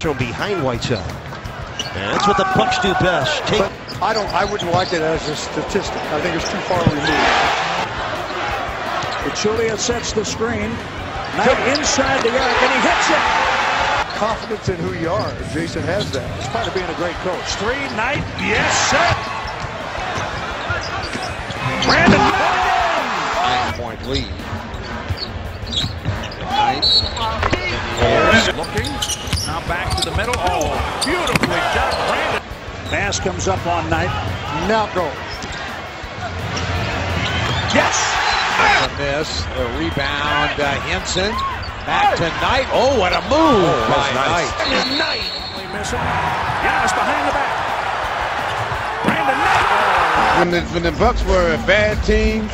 From behind Whiteside. And that's what the Bucks do best. But I wouldn't like it as a statistic. I think it's too far removed. Pachulia sets the screen. Knight inside the arc, and he hits it. Confidence in who you are. Jason has that. It's part of being a great coach. Three, Knight. Yes, sir. Brandon Knight. 9-point lead. Knight. Looking. Now back to the middle. Oh, beautifully shot, Brandon. Bass comes up on Knight. Now go. Yes! A miss. A rebound. Henson. Back to Knight. Oh, what a move by Knight. Knight. Giannis behind the back. Brandon Knight. When the Bucks were a bad team,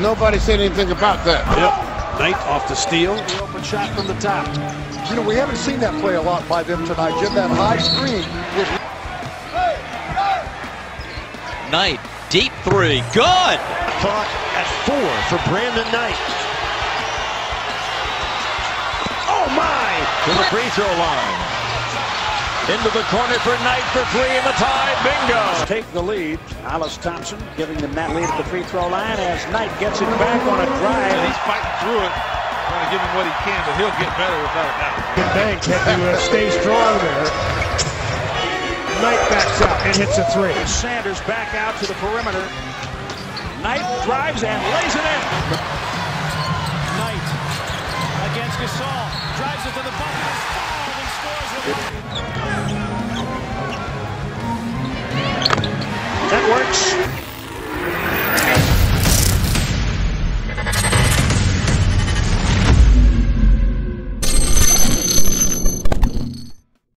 nobody said anything about that. Yep. Knight off the steal. Open shot from the top. You know, we haven't seen that play a lot by them tonight. Jim, that high screen. Knight, deep three. Good! Caught at 4 for Brandon Knight. Oh, my! To the free throw line. Into the corner for Knight for 3 in the tie. Bingo! Take the lead. Alice Thompson giving them that lead at the free throw line as Knight gets it back on a drive. And he's fighting through it. Trying to give him what he can, but he'll get better without a doubt. Banks had to stay strong there. Knight backs up and hits a 3. Sanders back out to the perimeter. Knight drives and lays it in. Knight against Gasol. Drives it to the bucket. And scores with it. That works.